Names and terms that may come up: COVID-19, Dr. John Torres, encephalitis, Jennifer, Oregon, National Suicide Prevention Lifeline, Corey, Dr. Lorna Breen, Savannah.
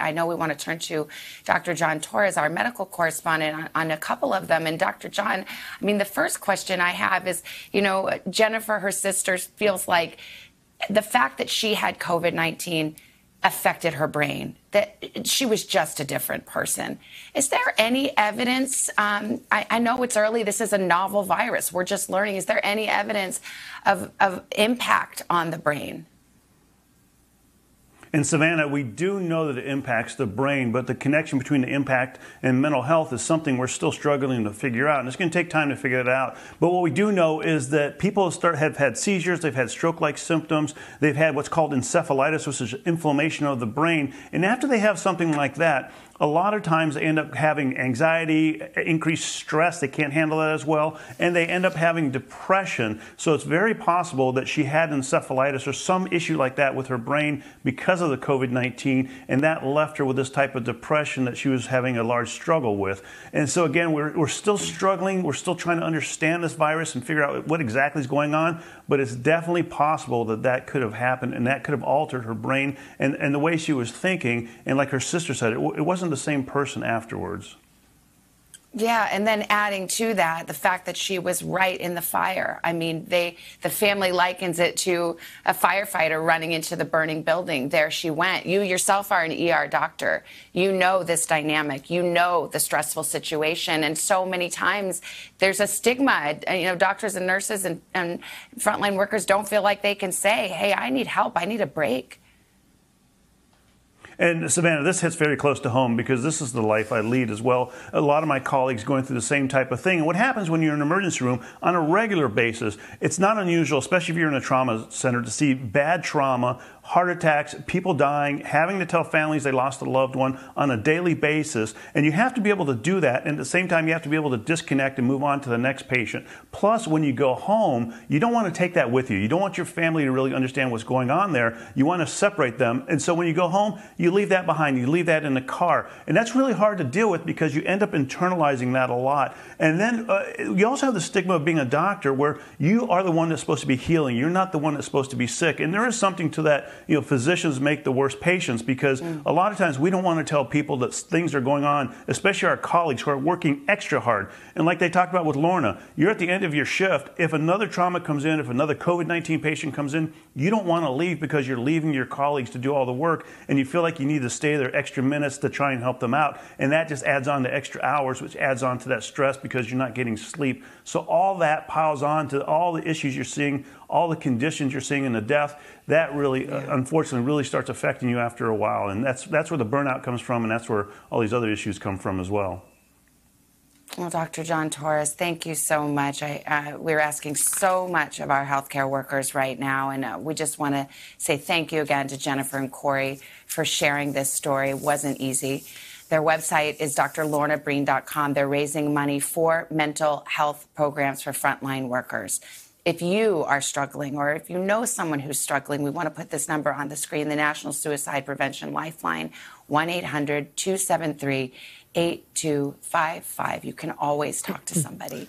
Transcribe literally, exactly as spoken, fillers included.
I know we want to turn to Doctor John Torres, our medical correspondent, on, on a couple of them. And Doctor John, I mean, the first question I have is, you know, Jennifer, her sister, feels like the fact that she had COVID nineteen affected her brain, that she was just a different person. Is there any evidence? Um, I, I know it's early. This is a novel virus. We're just learning. Is there any evidence of, of impact on the brain? In Savannah, we do know that it impacts the brain, but the connection between the impact and mental health is something we're still struggling to figure out, and it's going to take time to figure it out. But what we do know is that people start, have had seizures, they've had stroke-like symptoms, they've had what's called encephalitis, which is inflammation of the brain, and after they have something like that, a lot of times they end up having anxiety, increased stress, they can't handle that as well, and they end up having depression. So it's very possible that she had encephalitis or some issue like that with her brain because of the COVID nineteen, and that left her with this type of depression that she was having a large struggle with. And so again, we're, we're still struggling, we're still trying to understand this virus and figure out what exactly is going on, but it's definitely possible that that could have happened and that could have altered her brain and, and the way she was thinking, and like her sister said, it, it wasn't the same person afterwards. Yeah, and then adding to that, the fact that she was right in the fire. I mean, they the family likens it to a firefighter running into the burning building. There she went. You yourself are an E R doctor. You know this dynamic. You know the stressful situation. And so many times there's a stigma. You know, doctors and nurses and, and frontline workers don't feel like they can say, hey, I need help. I need a break. And Savannah, this hits very close to home because this is the life I lead as well. A lot of my colleagues going through the same type of thing. And what happens when you're in an emergency room on a regular basis, it's not unusual, especially if you're in a trauma center, to see bad trauma, heart attacks, people dying, having to tell families they lost a loved one on a daily basis. And you have to be able to do that. And at the same time, you have to be able to disconnect and move on to the next patient. Plus, when you go home, you don't want to take that with you. You don't want your family to really understand what's going on there. You want to separate them. And so when you go home, you You leave that behind, you leave that in the car. And that's really hard to deal with because you end up internalizing that a lot. And then uh, you also have the stigma of being a doctor where you are the one that's supposed to be healing. You're not the one that's supposed to be sick. And there is something to that, you know, physicians make the worst patients because mm. a lot of times we don't want to tell people that things are going on, especially our colleagues who are working extra hard. And like they talked about with Lorna, you're at the end of your shift. If another trauma comes in, if another COVID nineteen patient comes in, you don't want to leave because you're leaving your colleagues to do all the work and you feel like you need to stay there extra minutes to try and help them out. And that just adds on to extra hours, which adds on to that stress because you're not getting sleep. So all that piles on to all the issues you're seeing, all the conditions you're seeing in the death. That really, yeah. uh, unfortunately, really starts affecting you after a while. And that's, that's where the burnout comes from, and that's where all these other issues come from as well. Well, Doctor John Torres, thank you so much. I, uh, we're asking so much of our healthcare workers right now, and uh, we just want to say thank you again to Jennifer and Corey for sharing this story. It wasn't easy. Their website is Dr Lorna Breen dot com. They're raising money for mental health programs for frontline workers. If you are struggling or if you know someone who's struggling, we want to put this number on the screen, the National Suicide Prevention Lifeline, one eight hundred two seven three eight two five five. You can always talk to somebody.